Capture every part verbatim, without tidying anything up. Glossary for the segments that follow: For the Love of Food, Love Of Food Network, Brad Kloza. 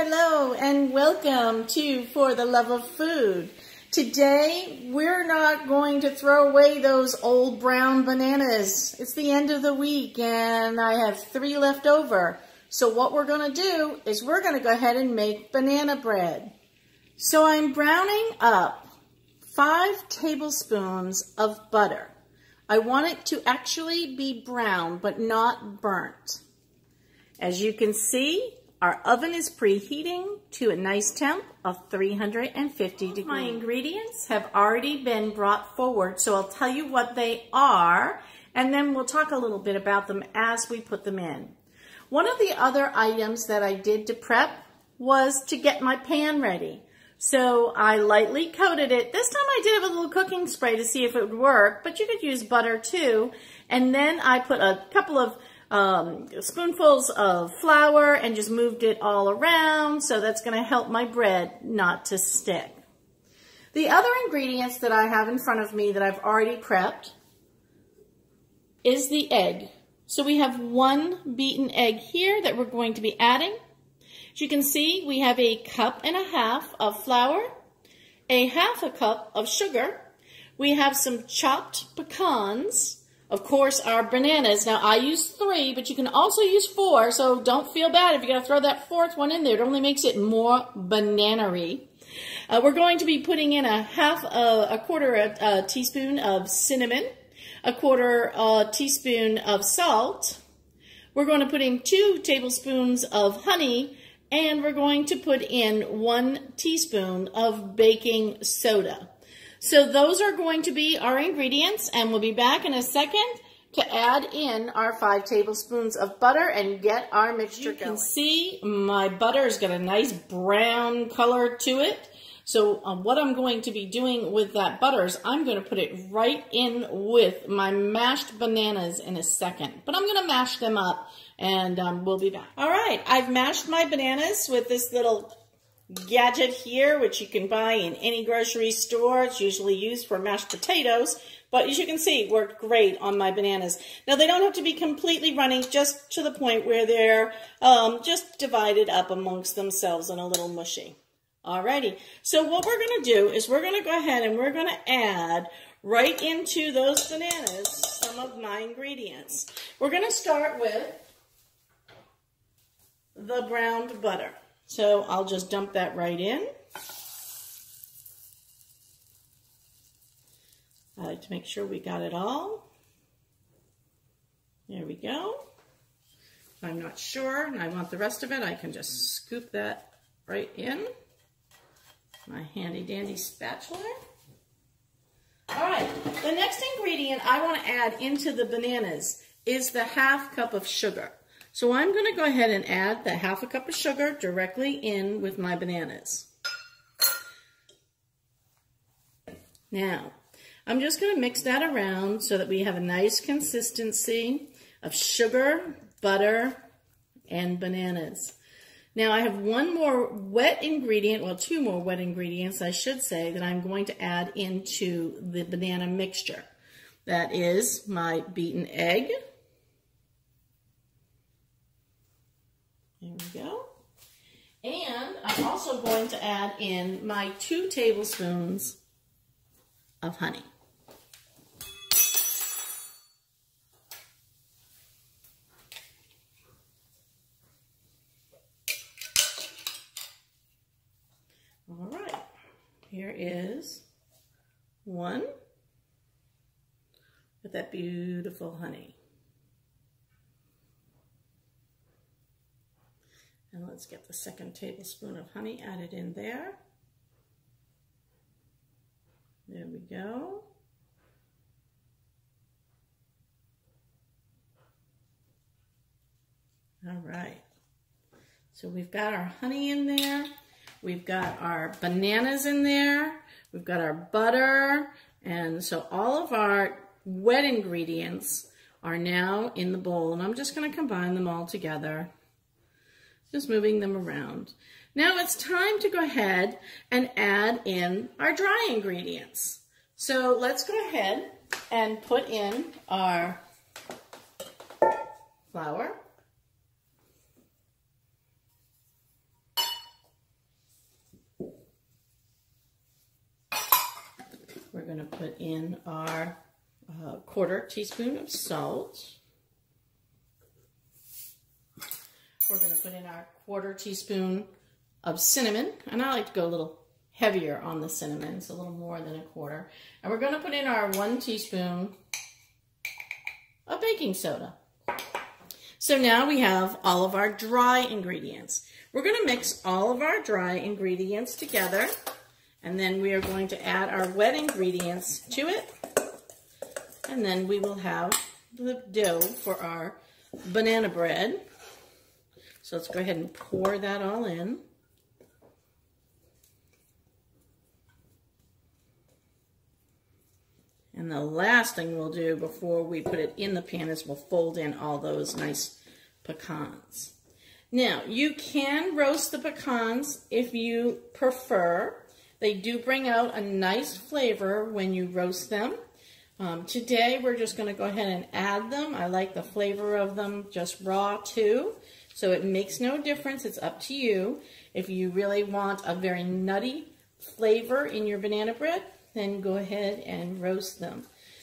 Hello and welcome to For the Love of Food. Today we're not going to throw away those old brown bananas. It's the end of the week and I have three left over. So what we're going to do is we're going to go ahead and make banana bread. So I'm browning up five tablespoons of butter. I want it to actually be brown but not burnt. As you can see, our oven is preheating to a nice temp of three hundred fifty degrees. My ingredients have already been brought forward, so I'll tell you what they are, and then we'll talk a little bit about them as we put them in. One of the other items that I did to prep was to get my pan ready. So I lightly coated it. This time I did it with a little cooking spray to see if it would work, but you could use butter too. And then I put a couple of Um, spoonfuls of flour and just moved it all around, so that's going to help my bread not to stick. The other ingredients that I have in front of me that I've already prepped is the egg. So we have one beaten egg here that we're going to be adding. As you can see, we have a cup and a half of flour, a half a cup of sugar. We have some chopped pecans. Of course, our bananas. Now, I use three, but you can also use four, so don't feel bad if you got to throw that fourth one in there. It only makes it more banana-y. Uh, we're going to be putting in a half, a, a quarter a, a teaspoon of cinnamon, a quarter a teaspoon of salt. We're going to put in two tablespoons of honey, and we're going to put in one teaspoon of baking soda. So those are going to be our ingredients, and we'll be back in a second to add in our five tablespoons of butter and get our mixture going. You can see my butter's got a nice brown color to it. So um, what I'm going to be doing with that butter is I'm going to put it right in with my mashed bananas in a second. But I'm going to mash them up, and um, we'll be back. All right, I've mashed my bananas with this little gadget here, which you can buy in any grocery store. It's usually used for mashed potatoes, but as you can see, it worked great on my bananas. Now, they don't have to be completely runny, just to the point where they're um, just divided up amongst themselves and a little mushy. Alrighty, so what we're going to do is we're going to go ahead and we're going to add right into those bananas some of my ingredients. We're going to start with the browned butter. So I'll just dump that right in. I like to make sure we got it all. There we go. If I'm not sure and I want the rest of it, I can just scoop that right in. My handy dandy spatula. All right, the next ingredient I want to add into the bananas is the half cup of sugar. So I'm going to go ahead and add the half a cup of sugar directly in with my bananas. Now, I'm just going to mix that around so that we have a nice consistency of sugar, butter, and bananas. Now, I have one more wet ingredient, well, two more wet ingredients, I should say, that I'm going to add into the banana mixture. That is my beaten egg. There we go. And I'm also going to add in my two tablespoons of honey. All right. Here is one with that beautiful honey. And let's get the second tablespoon of honey added in there. There we go. All right. So we've got our honey in there. We've got our bananas in there. We've got our butter. And so all of our wet ingredients are now in the bowl. And I'm just going to combine them all together. Just moving them around. Now it's time to go ahead and add in our dry ingredients. So let's go ahead and put in our flour. We're going to put in our uh, quarter teaspoon of salt. We're going to put in our quarter teaspoon of cinnamon, and I like to go a little heavier on the cinnamon. It's a little more than a quarter. And we're going to put in our one teaspoon of baking soda. So now we have all of our dry ingredients. We're going to mix all of our dry ingredients together, and then we are going to add our wet ingredients to it, and then we will have the dough for our banana bread. So let's go ahead and pour that all in. And the last thing we'll do before we put it in the pan is we'll fold in all those nice pecans. Now, you can roast the pecans if you prefer. They do bring out a nice flavor when you roast them. Um, today, we're just going to go ahead and add them. I like the flavor of them just raw, too. So it makes no difference. It's up to you. If you really want a very nutty flavor in your banana bread, then go ahead and roast them.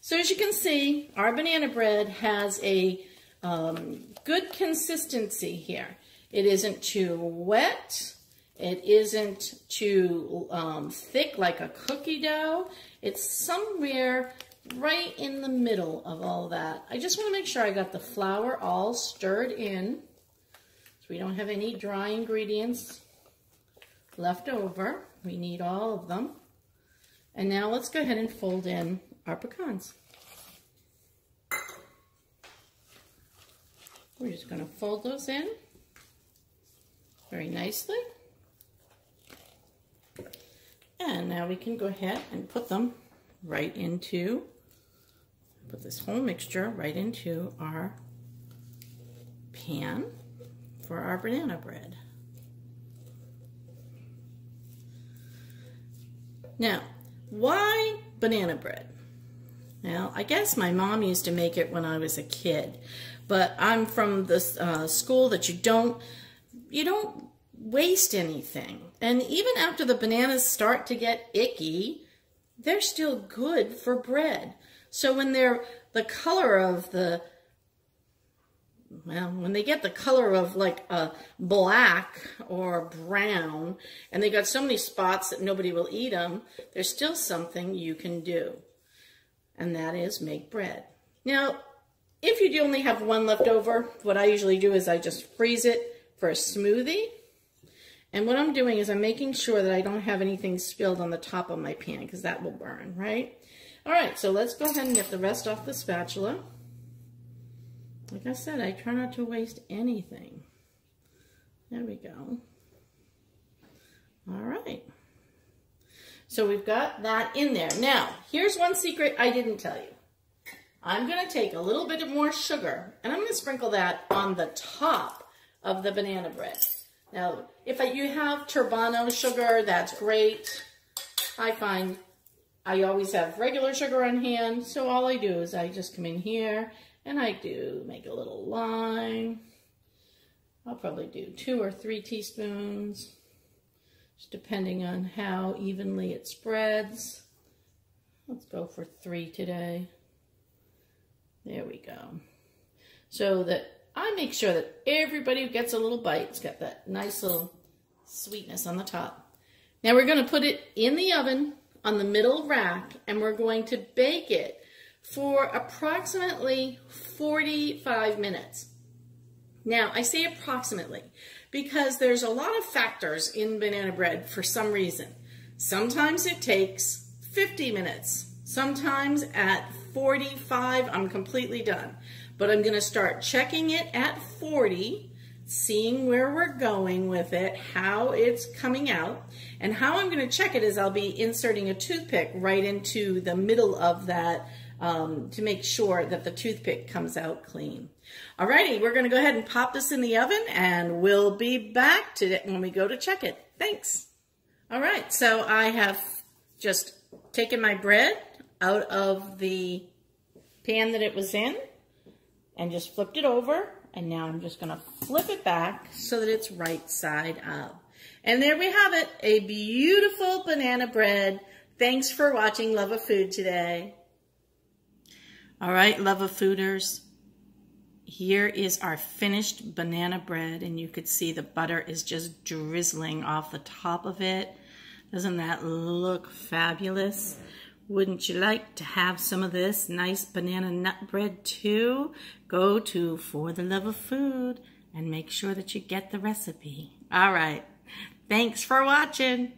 So as you can see, our banana bread has a um, good consistency here. It isn't too wet. It isn't too um, thick like a cookie dough. It's somewhere right in the middle of all that. I just want to make sure I got the flour all stirred in, so we don't have any dry ingredients left over. We need all of them. And now let's go ahead and fold in our pecans. We're just going to fold those in very nicely. And now we can go ahead and put them right into, put this whole mixture right into our pan for our banana bread. Now, why banana bread? Well, I guess my mom used to make it when I was a kid, but I'm from this uh, school that you don't, you don't waste anything. And even after the bananas start to get icky, they're still good for bread. So when they're the color of the, well, when they get the color of like a black or brown, and they got so many spots that nobody will eat them, there's still something you can do, and that is make bread. Now, if you do only have one left over, what I usually do is I just freeze it for a smoothie. And what I'm doing is I'm making sure that I don't have anything spilled on the top of my pan, because that will burn, right? All right, so let's go ahead and get the rest off the spatula. Like I said, I try not to waste anything. There we go. All right. So we've got that in there. Now, here's one secret I didn't tell you. I'm going to take a little bit more sugar, and I'm going to sprinkle that on the top of the banana bread. Now, if you have turbano sugar, that's great. I find I always have regular sugar on hand, so all I do is I just come in here, and I do make a little line. I'll probably do two or three teaspoons, just depending on how evenly it spreads. Let's go for three today. There we go. So that I make sure that everybody gets a little bite. It's got that nice little sweetness on the top. Now we're going to put it in the oven on the middle rack, and we're going to bake it for approximately forty-five minutes. Now, I say approximately because there's a lot of factors in banana bread for some reason. Sometimes it takes fifty minutes. Sometimes at forty-five, I'm completely done. But I'm going to start checking it at forty, seeing where we're going with it, how it's coming out. And how I'm going to check it is I'll be inserting a toothpick right into the middle of that Um, to make sure that the toothpick comes out clean. Alrighty, we're going to go ahead and pop this in the oven, and we'll be back to it when we go to check it. Thanks. All right, so I have just taken my bread out of the pan that it was in and just flipped it over, and now I'm just going to flip it back so that it's right side up. And there we have it, a beautiful banana bread Thanks for watching Love of Food today. All right, Love of Fooders, here is our finished banana bread, and you could see the butter is just drizzling off the top of it. Doesn't that look fabulous? Wouldn't you like to have some of this nice banana nut bread too? Go to For the Love of Food and make sure that you get the recipe. All right, thanks for watching.